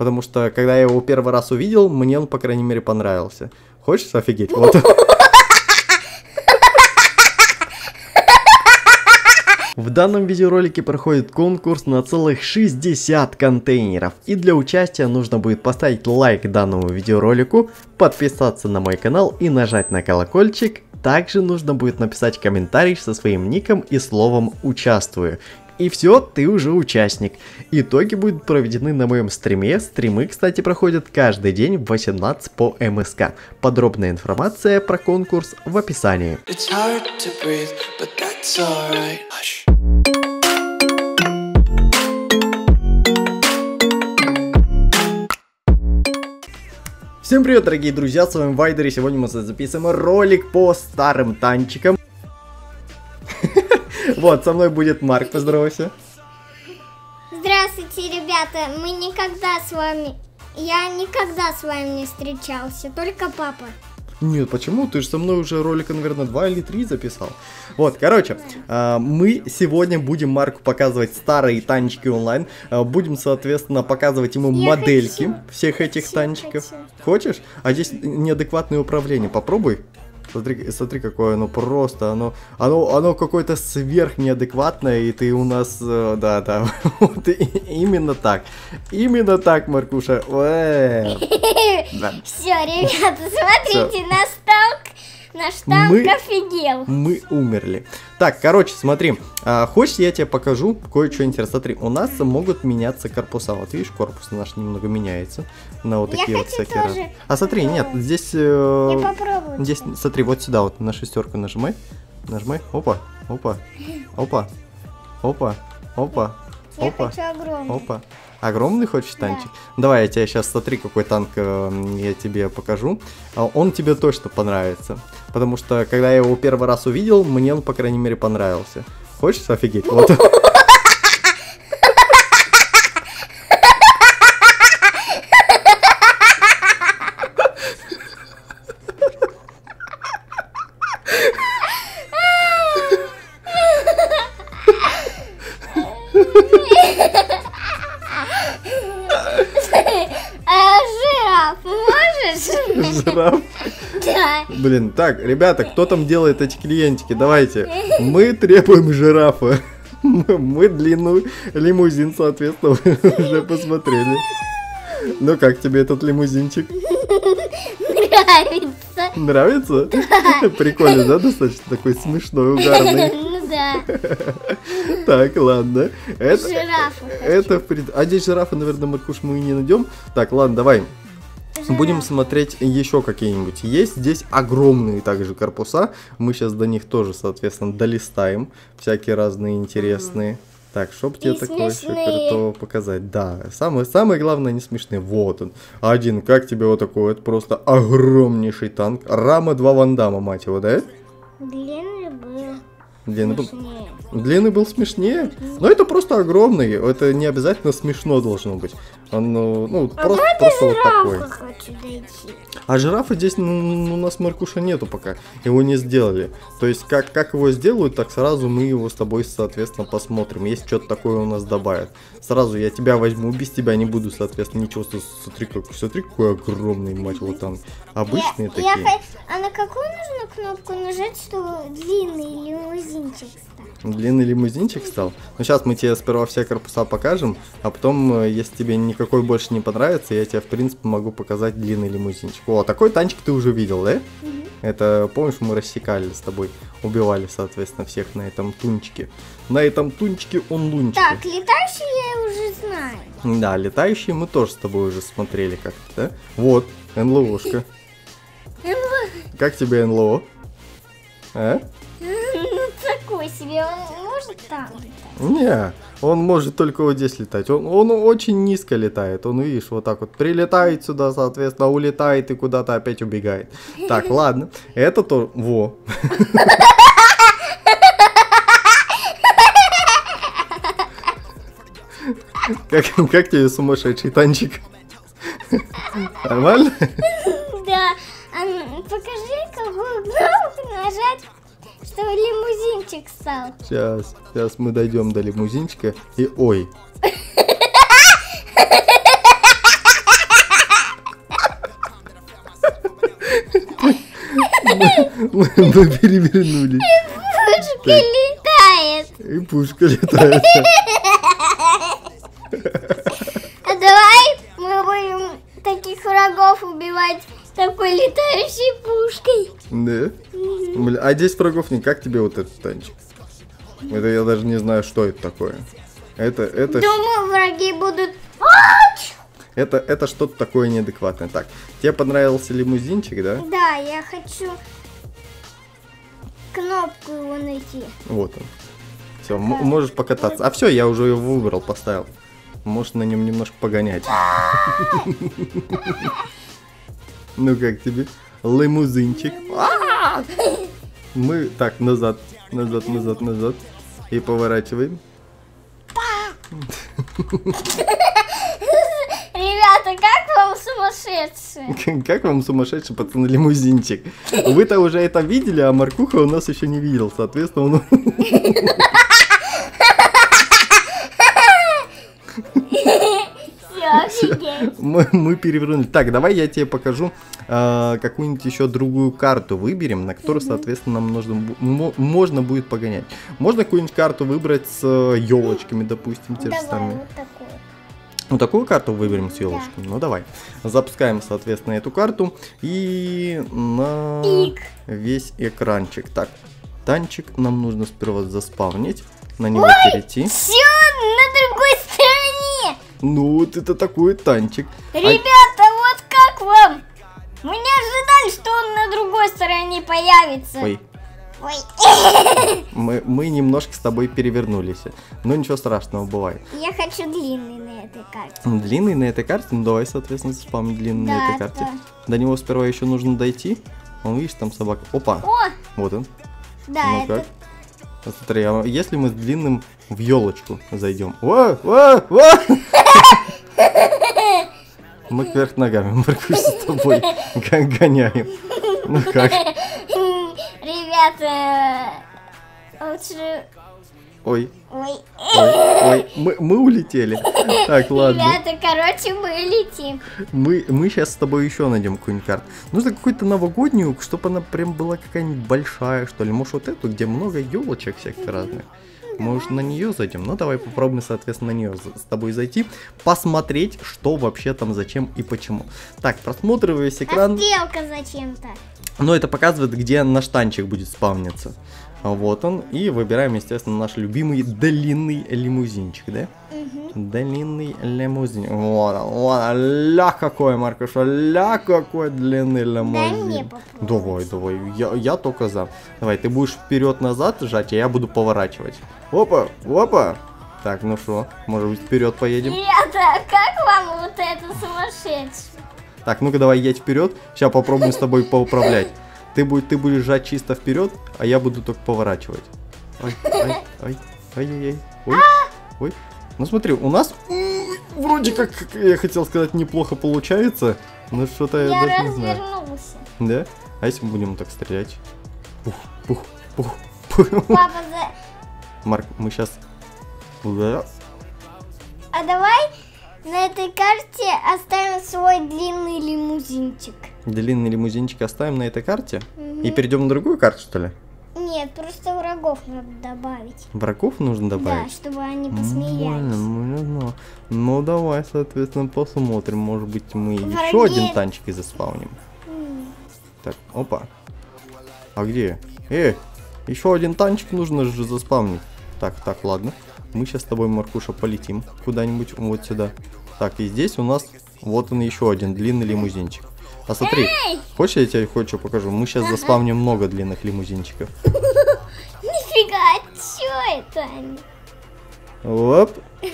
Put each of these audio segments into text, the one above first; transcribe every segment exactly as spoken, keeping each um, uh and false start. Потому что, когда я его первый раз увидел, мне он, по крайней мере, понравился. Хочешь офигеть? Вот. В данном видеоролике проходит конкурс на целых шестьдесят контейнеров. И для участия нужно будет поставить лайк данному видеоролику, подписаться на мой канал и нажать на колокольчик. Также нужно будет написать комментарий со своим ником и словом «Участвую». И все, ты уже участник. Итоги будут проведены на моем стриме. Стримы, кстати, проходят каждый день в восемнадцать по МСК. Подробная информация про конкурс в описании. Всем привет, дорогие друзья, с вами Вайдер, и сегодня мы записываем ролик по старым танчикам. Вот, со мной будет Марк, поздоровайся. Здравствуйте, ребята, мы никогда с вами... Я никогда с вами не встречался, только папа. Нет, почему? Ты же со мной уже ролика, наверное, два или три записал. Вот, короче, да. Мы сегодня будем Марку показывать старые танчики онлайн. Будем, соответственно, показывать ему Я модельки хочу. всех этих Все танчиков. Хочу. Хочешь? А здесь неадекватное управление, попробуй. Смотри, смотри, какое оно просто, оно, оно, оно какое-то сверхнеадекватное, и ты у нас, да, да, вот именно так, именно так, Маркуша. Все, ребята, смотрите, наш танк офигел. Мы умерли. Так, короче, смотри, хочешь, я тебе покажу кое-что интересное. Смотри, у нас могут меняться корпуса. Вот видишь, корпус наш немного меняется на вот такие вот всякие разные. А смотри, нет, здесь... Здесь, смотри, вот сюда вот на шестерку нажимай. Нажимай. Опа, опа, опа, опа, опа, опа, опа. Огромный хочешь танчик? Да. Давай я тебе сейчас, смотри, какой танк э, я тебе покажу. Он тебе точно понравится. Потому что, когда я его первый раз увидел, мне он, по крайней мере, понравился. Хочешь офигеть? Вот. Жираф? Да. Блин, так, ребята, кто там делает эти клиентики? Давайте. Мы требуем жирафа. Мы длину лимузин, соответственно, уже посмотрели. Ну как тебе этот лимузинчик? Нравится. Нравится? Да. Прикольно, да, достаточно такой смешной, угарный. Ну да. Так, ладно. Это, жирафа это, а здесь жирафа, наверное, Маркуш, мы и не найдем. Так, ладно, давай. Будем смотреть еще какие-нибудь. Есть здесь огромные также корпуса. Мы сейчас до них тоже, соответственно, долистаем. Всякие разные интересные. Так, чтоб тебе такое еще крутого показать. Да, самое, самое главное, не смешные. Вот он. Один, как тебе вот такой вот просто огромнейший танк. Рама два Ван Дамма, мать его, да? Длинный был. Длинный был смешнее. Длинный был смешнее? Но это просто огромный. Это не обязательно смешно должно быть. Он, ну, а просто, просто вот такой. А жирафа здесь ну, у нас Маркуша нету пока. Его не сделали. То есть, как, как его сделают, так сразу мы его с тобой, соответственно, посмотрим. Если что-то такое у нас добавят. Сразу я тебя возьму, без тебя не буду, соответственно, ничего. Смотри, как, смотри какой огромный, мать его, там. Обычные я, такие. Я хочу... А на какую нужно кнопку нажать, что длинный лимузинчик стал? Длинный лимузинчик стал? Ну, сейчас мы тебе сперва все корпуса покажем, а потом, если тебе никакой больше не понравится, я тебе, в принципе, могу показать длинный лимузинчик. О, такой танчик ты уже видел, да? Угу. Это, помнишь, мы рассекали с тобой, убивали, соответственно, всех на этом тунчике. На этом тунчике он лунчик. Так, летающий я уже знаю. Да, летающий мы тоже с тобой уже смотрели как-то, да? Вот, НЛОшка. Как тебе НЛО? А? Себе, он может там летать? Не, он может только вот здесь летать. Он, он очень низко летает. Он, видишь, вот так вот прилетает сюда, соответственно, улетает и куда-то опять убегает. Так, ладно. Это то... Во. Как тебе сумасшедший танчик? Нормально? Да. Покажи, какую кнопку нажать. Что лимузинчик стал. Сейчас, сейчас мы дойдем до лимузинчика. И ой. перевернули. И пушка летает. И пушка летает. А давай мы будем таких врагов убивать такой летающей пушкой. Да? Блин, а здесь врагов не. Как тебе вот этот танчик? Это я даже не знаю, что это такое. Это, это... Думаю, враги будут... Это, это что-то такое неадекватное. Так, тебе понравился лимузинчик, да? Да, я хочу кнопку его найти. Вот он. Все, можешь покататься. А все, я уже его выбрал, поставил. Можешь на нем немножко погонять. Ну как тебе? Лимузинчик. Мы так, назад, назад, назад, назад. И поворачиваем. Ребята, как вам сумасшедший? Как вам сумасшедший, пацан, лимузинчик? Вы-то уже это видели, а Маркуха у нас еще не видел. Соответственно, он... Мы, мы перевернули. Так, давай я тебе покажу э, какую-нибудь еще другую карту выберем, на которую, соответственно, нам нужно, можно будет погонять. Можно какую-нибудь карту выбрать с э, елочками, допустим, те давай, же самые. Вот такую. Вот такую карту выберем с елочками. Да. Ну давай. Запускаем, соответственно, эту карту и на Пик. весь экранчик. Так, танчик нам нужно сперва заспавнить, на него Ой, перейти. Все, на другой стороне. Ну вот это такой танчик. Ребята, а... вот как вам? Мы не ожидали, что он на другой стороне появится. Ой. Ой. Мы, мы немножко с тобой перевернулись. Но ничего страшного, бывает. Я хочу длинный на этой карте. Длинный на этой карте? Ну давай, соответственно, спам длинный да, на этой карте. Да. До него сперва еще нужно дойти. Он, видишь, там собака. Опа. О! Вот он. Да, ну, это... Смотри, а если мы с длинным в елочку зайдем. О, о, о! Мы кверх ногами, Маркуш, с тобой гоняем. Ну как? Ребята, лучше... Ой. Ой. Ой, ой. Мы, мы улетели. Так, ладно. Ребята, короче, мы летим. Мы, мы сейчас с тобой еще найдем какую-нибудь карту. Нужно какую-то новогоднюю, чтобы она прям была какая-нибудь большая, что ли. Может, вот эту, где много елочек всяких разных. Может, на нее зайдем? Ну, давай попробуем, соответственно, на нее с тобой зайти. Посмотреть, что вообще там, зачем и почему. Так, просматриваю весь экран. А стрелка зачем-то. Ну, это показывает, где наш танчик будет спавниться. Вот он. И выбираем, естественно, наш любимый длинный лимузинчик, да? Угу. Длинный лимузин. Вот он, вот он. Ля какой, Маркуша, ля какой длинный лимузин. Да давай, давай, я, я только за. Давай, ты будешь вперед-назад жать, а я буду поворачивать. Опа, опа. Так, ну что, может быть, вперед поедем? Ребята, как вам вот это сумасшедшее? Так, ну-ка давай едь вперед. Сейчас попробуем с тобой поуправлять. Ты будешь, ты будешь жать чисто вперед, а я буду только поворачивать. Ой, ой, ой, ой, ой, ой. Ну смотри, у нас вроде как, я хотел сказать, неплохо получается, но что-то я даже не знаю. Я развернулся. Да? А если мы будем так стрелять? Пух, пух, пух, пух. Папа, за... Марк, мы сейчас... Да. А давай на этой карте оставим свой длинный лимузинчик. Длинный лимузинчик оставим на этой карте? Угу. И перейдем на другую карту, что ли? Нет, просто врагов надо добавить. Врагов нужно добавить? Да, чтобы они посмеялись. Ну, ну давай, соответственно, посмотрим. Может быть, мы Враги... еще один танчик и заспауним. Угу. Так, опа. А где? Э, еще один танчик нужно же заспаунить. Так, так, ладно. Мы сейчас с тобой, Маркуша, полетим куда-нибудь вот сюда. Так, и здесь у нас вот он еще один длинный лимузинчик. А смотри, Эй! хочешь, я тебе хочу покажу? Мы сейчас ага. заспавним много длинных лимузинчиков. Нифига, что это они? Оп. Че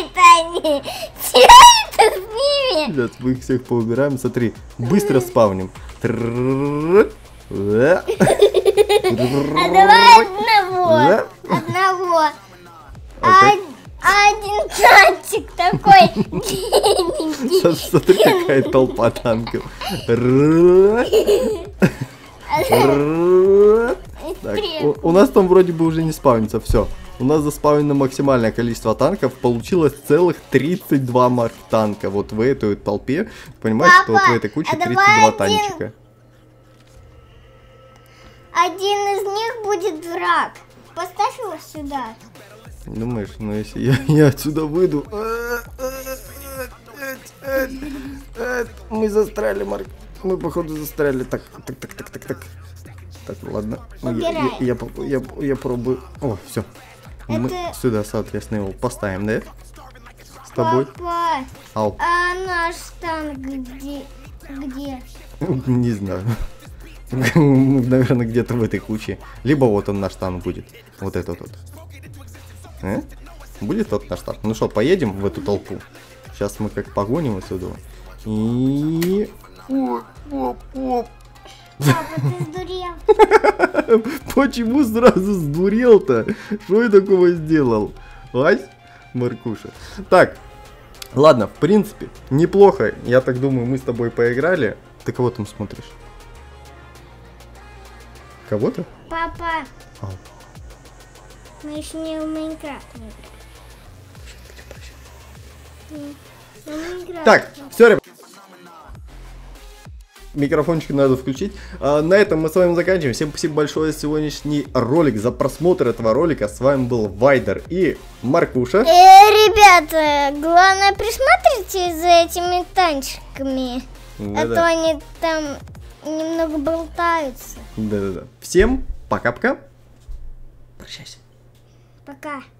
это они? Че это с ними? Сейчас мы их всех поубираем. Смотри, быстро спавним. А давай одного. Одного. А один танчик такой длинненький. Смотри, какая толпа танков. Так, у, у нас там вроде бы уже не спавнится, все. у нас заспавнено максимальное количество танков, получилось целых тридцать два марк танка. Вот в этой толпе, понимаешь, папа, что вот в этой куче тридцать два танчика. Один из них будет враг. Поставь его сюда. Думаешь, ну если я, я отсюда выйду... Мы застряли, Марк. Мы, походу, застряли. Так, так, так, так, так, так. Так, ладно. Я, я, я, я, я пробую. О, все. Это... Мы сюда, соответственно, его поставим, да? С тобой. Папа, ау. А наш танк где? Где? Не знаю. Наверное, где-то в этой куче. Либо вот он наш танк будет. Вот этот вот. Э? Будет тот наш танк. Ну что, поедем в эту толпу? Сейчас мы как погоним отсюда. И... Оп, оп, оп. Папа, ты сдурел. Почему сразу сдурел-то? Что я такого сделал? Ай, Маркуша. Так, ладно, в принципе, неплохо. Я так думаю, мы с тобой поиграли. Ты кого там смотришь? Кого-то? Папа. Ау. Мы еще не в Майнкрафт не играем. Так, все, ребят. Микрофончик надо включить. А, на этом мы с вами заканчиваем. Всем спасибо большое за сегодняшний ролик, за просмотр этого ролика. С вами был Вайдер и Маркуша. Э, ребята, главное присмотрите за этими танчиками. Да-да. А то они там немного болтаются. Да-да-да. Всем пока-пока. Прощайся. Пока.